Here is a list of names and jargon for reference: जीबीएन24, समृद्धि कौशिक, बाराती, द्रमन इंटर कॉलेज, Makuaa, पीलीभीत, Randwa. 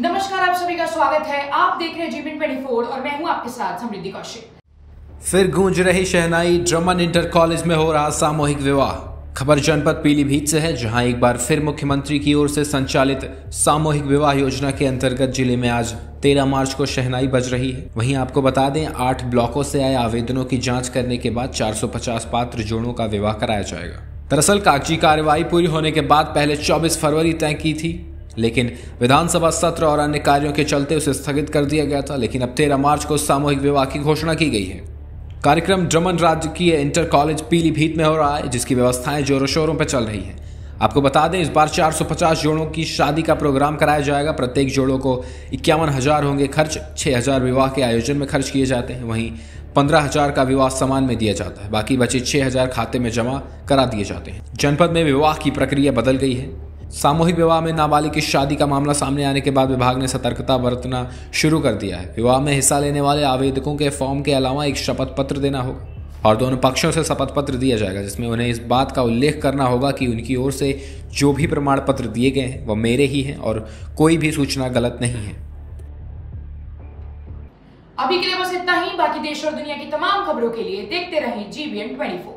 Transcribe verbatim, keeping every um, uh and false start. नमस्कार, आप सभी का स्वागत है। आप देख रहे हैं जीबीएन चौबीस और मैं हूं आपके साथ समृद्धि कौशिक। फिर गूंज रही शहनाई, द्रमन इंटर कॉलेज में हो रहा सामूहिक विवाह। खबर जनपद पीलीभीत से है, जहां एक बार फिर मुख्यमंत्री की ओर से संचालित सामूहिक विवाह योजना के अंतर्गत जिले में आज तेरह मार्च को शहनाई बज रही है। वहीं आपको बता दें, आठ ब्लॉकों से आए आवेदनों की जांच करने के बाद चार सौ पचास पात्र जोड़ों का विवाह कराया जाएगा। दरअसल कागजी कार्यवाही पूरी होने के बाद पहले चौबीस फरवरी तय की थी, लेकिन विधानसभा सत्र और अन्य कार्यों के चलते उसे स्थगित कर दिया गया था। लेकिन अब तेरह मार्च को सामूहिक विवाह की घोषणा की गई है। कार्यक्रम द्रमन राजकीय इंटर कॉलेज पीलीभीत में हो रहा है, जिसकी व्यवस्थाएं जोरों शोरों पर चल रही हैं। आपको बता दें, इस बार चार सौ पचास जोड़ों की शादी का प्रोग्राम कराया जाएगा। प्रत्येक जोड़ों को इक्यावन हजार होंगे खर्च। छः हजार विवाह के आयोजन में खर्च किए जाते हैं, वहीं पंद्रह हजार का विवाह सामान में दिया जाता है। बाकी बचे छः हजार खाते में जमा करा दिए जाते हैं। जनपद में विवाह की प्रक्रिया बदल गई है। सामूहिक विवाह में नाबालिग की शादी का मामला सामने आने के बाद विभाग ने सतर्कता बरतना शुरू कर दिया है। विवाह में हिस्सा लेने वाले आवेदकों के फॉर्म के अलावा एक शपथ पत्र देना होगा और दोनों पक्षों से शपथ पत्र दिया जाएगा, जिसमें उन्हें इस बात का उल्लेख करना होगा कि उनकी ओर से जो भी प्रमाण पत्र दिए गए हैं वह मेरे ही हैं और कोई भी सूचना गलत नहीं है। अभी के लिए बस इतना ही। बाकी देश और दुनिया की तमाम खबरों के लिए देखते रहें जीबीएन चौबीस।